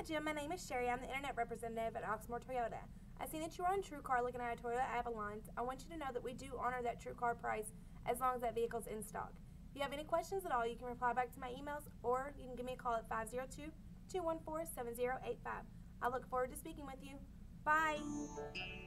Hi Jim, my name is Sherry. I'm the internet representative at Oxmoor Toyota. I see that you are on TrueCar looking at a Toyota Avalon. I want you to know that we do honor that TrueCar price as long as that vehicle's in stock. If you have any questions at all, you can reply back to my emails or you can give me a call at 502-214-7085. I look forward to speaking with you. Bye!